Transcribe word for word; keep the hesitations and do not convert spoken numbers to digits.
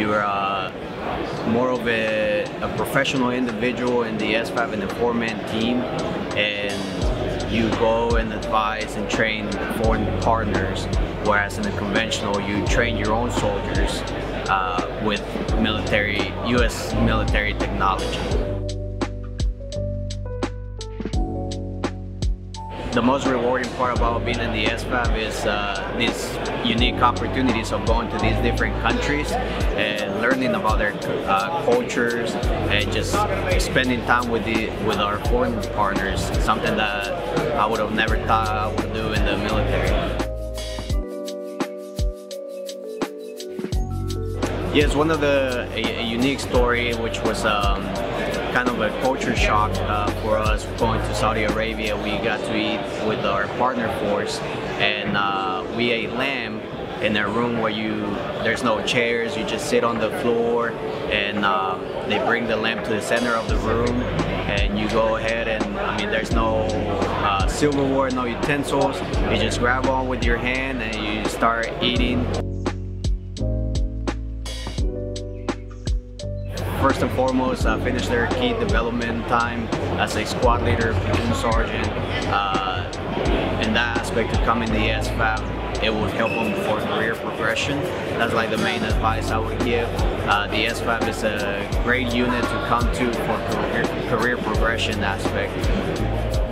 you're uh, more of a, a professional individual in the S F A B and the four-man team, and you go and advise and train foreign partners, whereas in the conventional you train your own soldiers uh, with military, U S military technology. The most rewarding part about being in the S F A B is uh, these unique opportunities of going to these different countries and learning about their uh, cultures and just spending time with the with our foreign partners. Something that I would have never thought I would do in the military. Yes, one of the a, a unique story, which was. Um, kind of a culture shock uh, for us going to Saudi Arabia. We got to eat with our partner force, and uh, we ate lamb in a room where you there's no chairs. You just sit on the floor, and uh, they bring the lamb to the center of the room, and you go ahead and I mean there's no uh, silverware, no utensils. You just grab on with your hand and you start eating. First and foremost, uh, finish their key development time as a squad leader, platoon sergeant. Uh, in that aspect of coming to the S F A B, it would help them for career progression. That's like the main advice I would give. Uh, the S F A B is a great unit to come to for career, career progression aspect.